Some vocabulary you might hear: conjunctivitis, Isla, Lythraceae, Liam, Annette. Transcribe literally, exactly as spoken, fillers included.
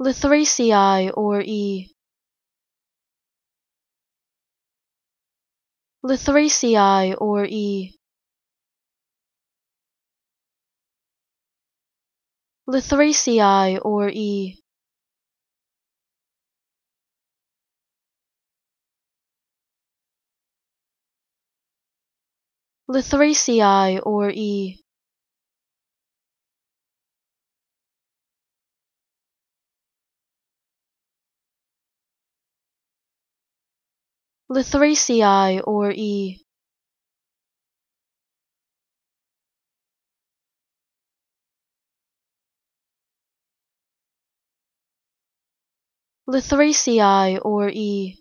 Lythraceae or E. Lythraceae or E. Lythraceae or E. Lythraceae or E. Lythraceae or E. Lythraceae or E.